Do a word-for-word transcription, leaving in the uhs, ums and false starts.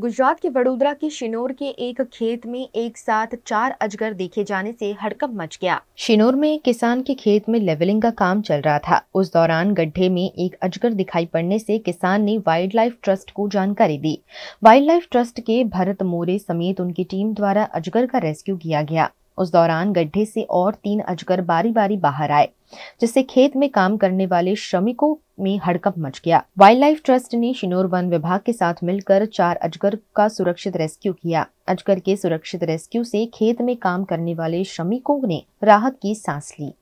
गुजरात के वड़ोदरा के शिनोर के एक खेत में एक साथ चार अजगर देखे जाने से हड़कंप मच गया। शिनोर में किसान के खेत में लेवलिंग का काम चल रहा था। उस दौरान गड्ढे में एक अजगर दिखाई पड़ने से किसान ने वाइल्डलाइफ ट्रस्ट को जानकारी दी। वाइल्डलाइफ ट्रस्ट के भरत मोरे समेत उनकी टीम द्वारा अजगर का रेस्क्यू किया गया। उस दौरान गड्ढे से और तीन अजगर बारी बारी बाहर आए, जिससे खेत में काम करने वाले श्रमिकों में हड़कंप मच गया। वाइल्ड लाइफ ट्रस्ट ने शिनोर वन विभाग के साथ मिलकर चार अजगर का सुरक्षित रेस्क्यू किया। अजगर के सुरक्षित रेस्क्यू से खेत में काम करने वाले श्रमिकों ने राहत की सांस ली।